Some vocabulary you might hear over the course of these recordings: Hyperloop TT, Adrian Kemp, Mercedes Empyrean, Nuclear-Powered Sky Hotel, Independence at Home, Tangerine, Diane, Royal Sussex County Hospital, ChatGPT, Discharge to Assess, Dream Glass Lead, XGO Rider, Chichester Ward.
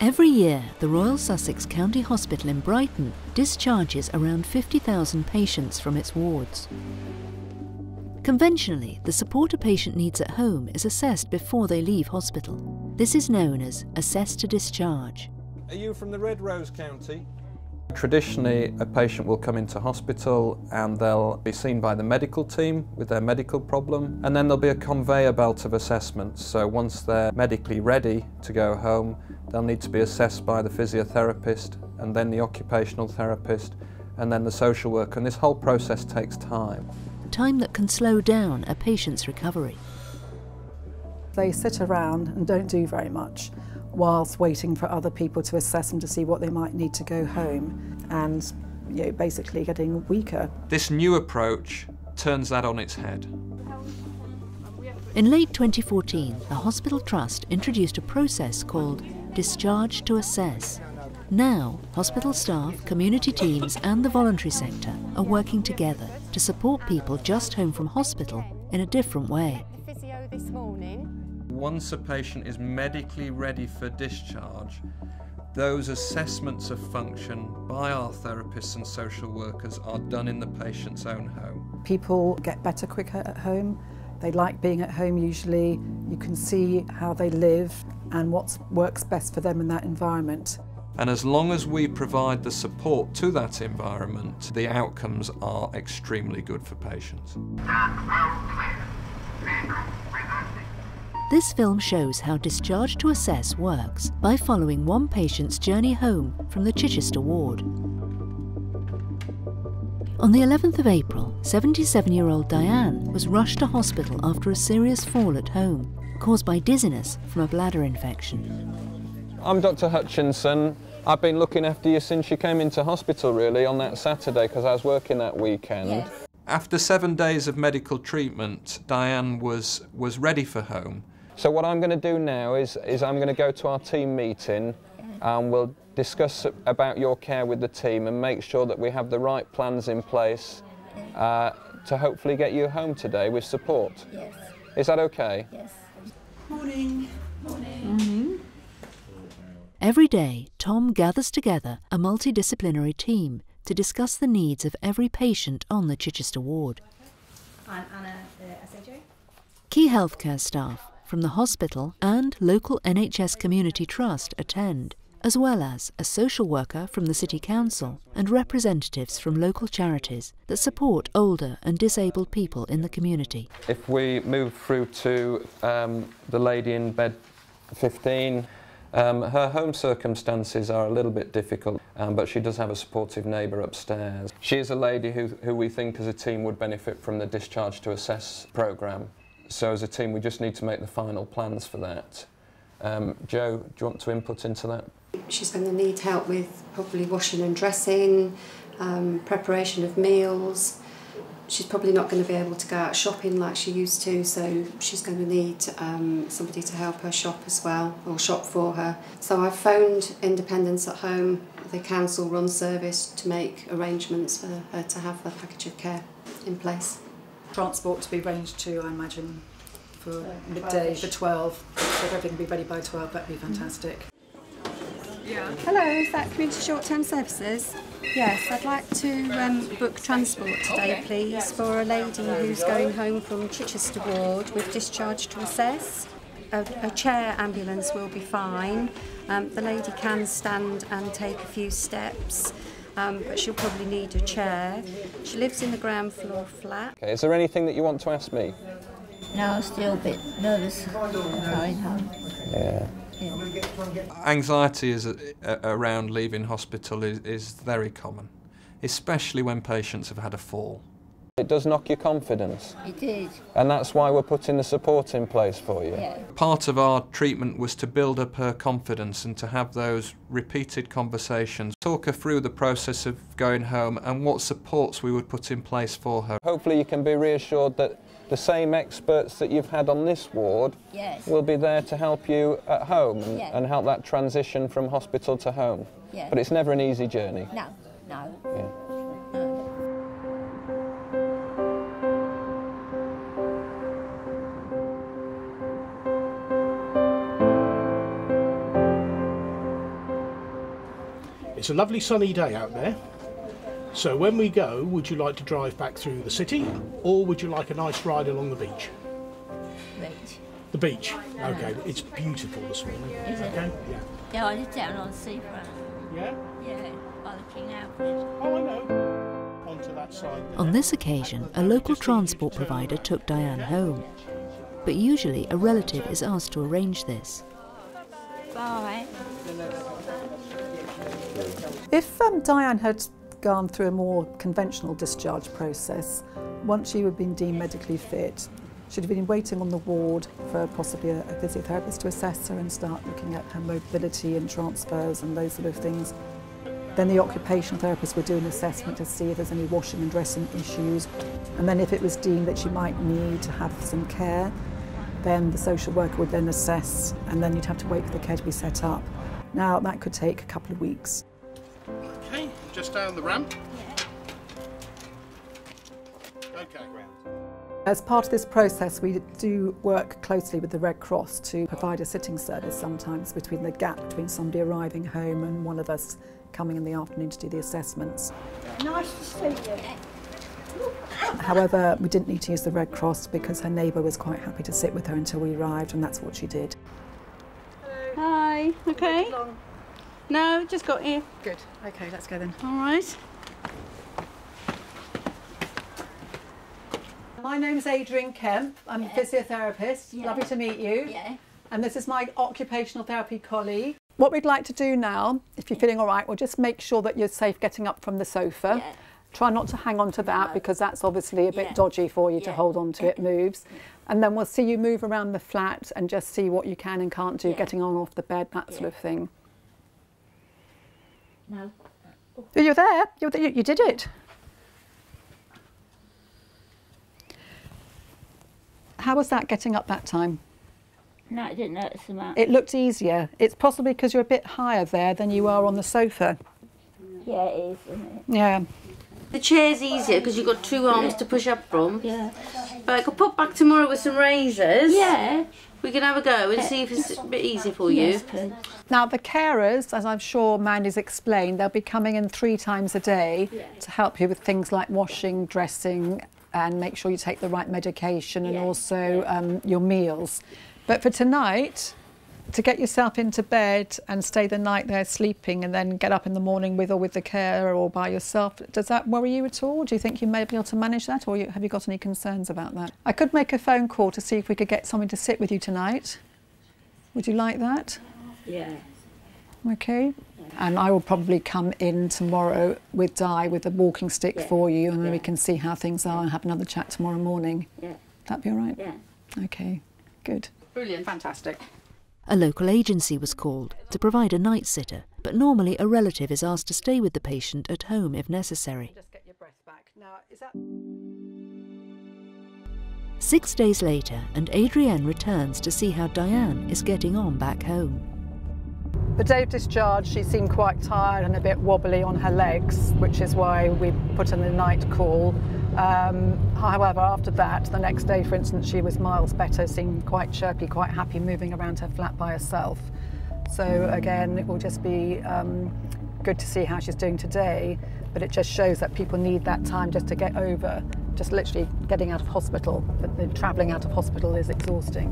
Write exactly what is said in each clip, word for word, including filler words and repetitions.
Every year, the Royal Sussex County Hospital in Brighton discharges around fifty thousand patients from its wards. Conventionally, the support a patient needs at home is assessed before they leave hospital. This is known as assess to discharge. Are you from the Red Rose County? Traditionally, a patient will come into hospital and they'll be seen by the medical team with their medical problem, and then there'll be a conveyor belt of assessments. So once they're medically ready to go home, they'll need to be assessed by the physiotherapist, and then the occupational therapist, and then the social worker, and this whole process takes time. Time that can slow down a patient's recovery. They sit around and don't do very much whilst waiting for other people to assess them to see what they might need to go home, and you know, basically getting weaker. This new approach turns that on its head. In late twenty fourteen, the Hospital Trust introduced a process called Discharge to Assess. Now, hospital staff, community teams and the voluntary sector are working together to support people just home from hospital in a different way. Once a patient is medically ready for discharge, those assessments of function by our therapists and social workers are done in the patient's own home. People get better quicker at home. They like being at home usually. You can see how they live and what works best for them in that environment. And as long as we provide the support to that environment, the outcomes are extremely good for patients. This film shows how Discharge to Assess works by following one patient's journey home from the Chichester ward. On the eleventh of April, seventy-seven-year-old Diane was rushed to hospital after a serious fall at home, caused by dizziness from a bladder infection. I'm Doctor Hutchinson. I've been looking after you since you came into hospital, really, on that Saturday, because I was working that weekend. Yeah. After seven days of medical treatment, Diane was, was ready for home. So what I'm going to do now is, is I'm going to go to our team meeting and we'll discuss about your care with the team and make sure that we have the right plans in place uh, to hopefully get you home today with support. Yes. Is that okay? Yes. Morning. Morning. Mm-hmm. Every day, Tom gathers together a multidisciplinary team to discuss the needs of every patient on the Chichester ward. I'm Anna, the S H O. Key healthcare staff from the hospital and local N H S Community Trust attend, as well as a social worker from the City Council and representatives from local charities that support older and disabled people in the community. If we move through to um, the lady in bed fifteen, Um, her home circumstances are a little bit difficult, um, but she does have a supportive neighbour upstairs. She is a lady who, who we think as a team would benefit from the Discharge to Assess programme. So as a team we just need to make the final plans for that. Um, Jo, do you want to input into that? She's going to need help with probably washing and dressing, um, preparation of meals. She's probably not going to be able to go out shopping like she used to, so she's going to need um, somebody to help her shop as well, or shop for her. So I've phoned Independence at Home, the council run service, to make arrangements for her to have the package of care in place. Transport to be arranged to, I imagine, for so midday, for twelve, so if everything will be ready by twelve, that'd be fantastic. Yeah. Hello, is that Community Short-Term Services? Yes, I'd like to um, book transport today, please, for a lady who's going home from Chichester Ward with Discharge to Assess. A, a chair ambulance will be fine. Um, the lady can stand and take a few steps, um, but she'll probably need a chair. She lives in the ground floor flat. Okay, is there anything that you want to ask me? No, still a bit nervous going home. Yeah. Anxiety is a, a, around leaving hospital is, is very common, especially when patients have had a fall. It does knock your confidence. It did. And that's why we're putting the support in place for you. Yeah. Part of our treatment was to build up her confidence and to have those repeated conversations, talk her through the process of going home and what supports we would put in place for her. Hopefully you can be reassured that the same experts that you've had on this ward yes. will be there to help you at home and, yeah. and help that transition from hospital to home. Yeah. But it's never an easy journey. No, no. Yeah. It's a lovely sunny day out there. So when we go, would you like to drive back through the city, or would you like a nice ride along the beach? Beach. The beach. Okay. It's beautiful this morning. Is it? Okay. Yeah. Yeah, I live down on the seafront. Yeah. Yeah, by the King Alfred. Oh, I know. Onto that side. On this occasion, a local transport provider took Diane home, but usually a relative is asked to arrange this. Bye. If um, Diane had gone through a more conventional discharge process, once she would have been deemed medically fit, she'd have been waiting on the ward for possibly a, a physiotherapist to assess her and start looking at her mobility and transfers and those sort of things. Then the occupational therapist would do an assessment to see if there's any washing and dressing issues, and then if it was deemed that she might need to have some care, then the social worker would then assess, and then you'd have to wait for the care to be set up. Now that could take a couple of weeks. Okay, just down the ramp. Yeah. Okay. As part of this process, we do work closely with the Red Cross to provide a sitting service sometimes between the gap between somebody arriving home and one of us coming in the afternoon to do the assessments. Nice to see you. However, we didn't need to use the Red Cross because her neighbour was quite happy to sit with her until we arrived, and that's what she did. Hi, okay. No, just got here. Good, okay, let's go then. All right. My name's Adrian Kemp. I'm yeah. a physiotherapist. Yeah. Lovely to meet you. Yeah. And this is my occupational therapy colleague. What we'd like to do now, if you're feeling all right, we'll just make sure that you're safe getting up from the sofa. Yeah. Try not to hang on to that, no, because that's obviously a bit yeah. dodgy for you yeah. to hold on to. It moves. And then we'll see you move around the flat and just see what you can and can't do, yeah. getting on off the bed, that yeah. sort of thing. No. Oh. You're there. You're th you did it. How was that getting up that time? No, I didn't notice so much. It looked easier. It's possibly because you're a bit higher there than you are on the sofa. Yeah, it is, isn't it? Yeah. The chair's easier because you've got two arms yeah. to push up from. Yeah. But I could pop back tomorrow with some razors. Yeah. We can have a go and see if it's a bit easy for you. Yes, please. Now, the carers, as I'm sure Mandy's explained, they'll be coming in three times a day yeah. to help you with things like washing, dressing, and make sure you take the right medication and yeah. also yeah. Um, your meals. But for tonight, to get yourself into bed and stay the night there sleeping and then get up in the morning with or with the carer or by yourself, does that worry you at all? Do you think you may be able to manage that, or you, have you got any concerns about that? I could make a phone call to see if we could get someone to sit with you tonight. Would you like that? Yeah. Okay. And I will probably come in tomorrow with Di with a walking stick yeah. for you, and then yeah. we can see how things are and have another chat tomorrow morning. Yeah. That'd be all right? Yeah. Okay, good. Brilliant, fantastic. A local agency was called to provide a night sitter, but normally a relative is asked to stay with the patient at home if necessary. Just get your breath back. Now, is that... Six days later, and Adrienne returns to see how Diane is getting on back home. The day of discharge, she seemed quite tired and a bit wobbly on her legs, which is why we put in the night call. Um, however, after that, the next day, for instance, she was miles better, seemed quite chirpy, quite happy, moving around her flat by herself. So again, it will just be um, good to see how she's doing today, but it just shows that people need that time just to get over, just literally getting out of hospital. The, the travelling out of hospital is exhausting,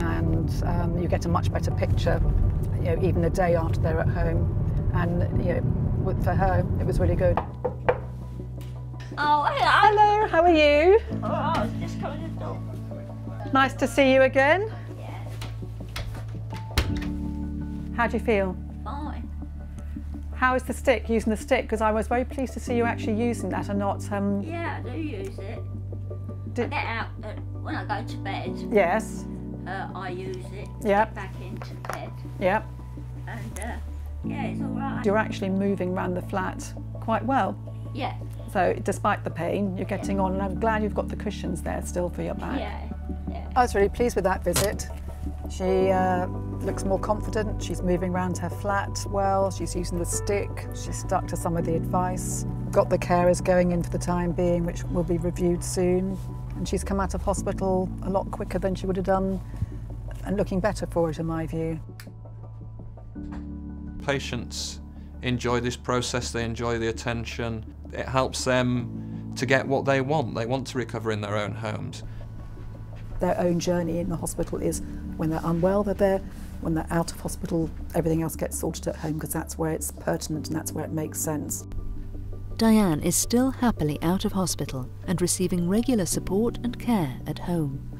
and um, you get a much better picture, you know, even the day after they're at home. And you know, for her, it was really good. Oh, hello. Hello, how are you? Oh, I was just coming in the door. Nice to see you again. Yeah. How do you feel? Fine. How is the stick, using the stick? Because I was very pleased to see you actually using that and not... Um... Yeah, I do use it. Do... I get out, uh, when I go to bed. Yes. Uh, I use it to yep. get back into bed. Yep. And, uh, yeah, it's all right. You're actually moving around the flat quite well. Yeah. So, despite the pain, you're getting yeah. on, and I'm glad you've got the cushions there still for your back. Yeah, yeah. I was really pleased with that visit. She uh, looks more confident, she's moving around her flat well, she's using the stick, she's stuck to some of the advice, got the carers going in for the time being, which will be reviewed soon, and she's come out of hospital a lot quicker than she would have done, and looking better for it in my view. Patients enjoy this process, they enjoy the attention. It helps them to get what they want. They want to recover in their own homes. Their own journey in the hospital is when they're unwell, they're there. When they're out of hospital, everything else gets sorted at home because that's where it's pertinent and that's where it makes sense. Diane is still happily out of hospital and receiving regular support and care at home.